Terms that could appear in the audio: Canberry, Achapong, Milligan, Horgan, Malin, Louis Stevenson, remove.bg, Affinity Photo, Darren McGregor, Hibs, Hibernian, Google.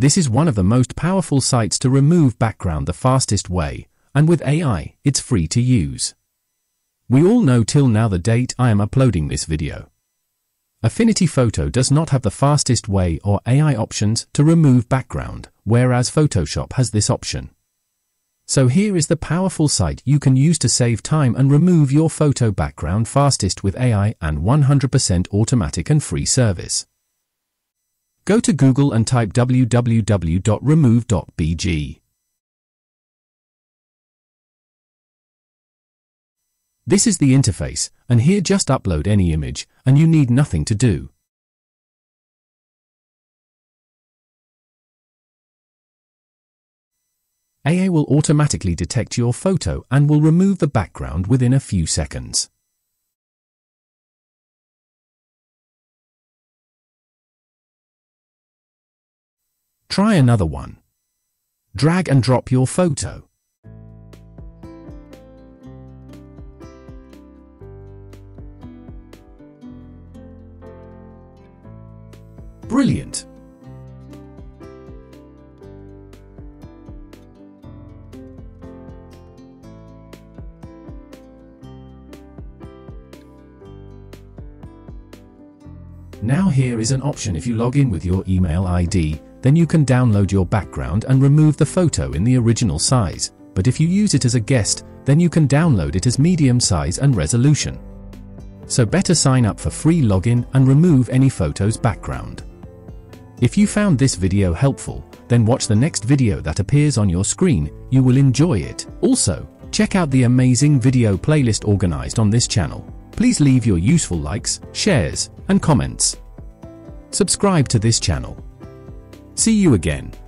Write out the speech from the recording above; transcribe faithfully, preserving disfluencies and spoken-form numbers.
This is one of the most powerful sites to remove background the fastest way, and with A I, it's free to use. We all know till now the date I am uploading this video. Affinity Photo does not have the fastest way or A I options to remove background, whereas Photoshop has this option. So here is the powerful site you can use to save time and remove your photo background fastest with A I and one hundred percent automatic and free service. Go to Google and type w w w dot remove dot b g. This is the interface, and here just upload any image, and you need nothing to do. A I will automatically detect your photo and will remove the background within a few seconds. Try another one. Drag and drop your photo. Brilliant! Now here is an option: if you log in with your email I D, then you can download your background and remove the photo in the original size, but if you use it as a guest, then you can download it as medium size and resolution. So better sign up for free login and remove any photo's background. If you found this video helpful, then watch the next video that appears on your screen, you will enjoy it. Also, check out the amazing video playlist organized on this channel. Please leave your useful likes, shares, and comments. Subscribe to this channel. See you again.